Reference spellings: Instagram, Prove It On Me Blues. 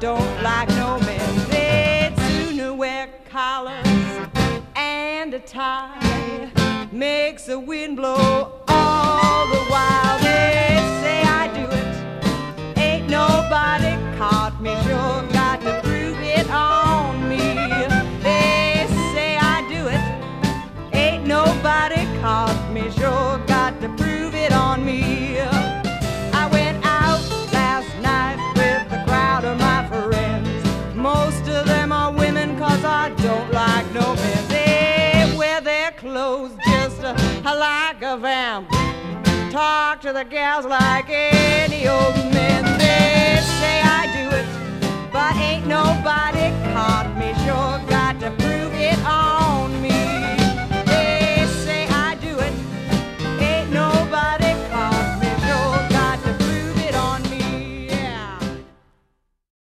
don't like no men. They'd sooner wear collars and a tie, makes the wind blow all the while. They say I do it, ain't nobody caught me, sure got to prove it on me. They say I do it, ain't nobody caught me, sure got to prove it on me. Like a vamp, talk to the gals like any old man. They say I do it, but ain't nobody caught me, sure got to prove it on.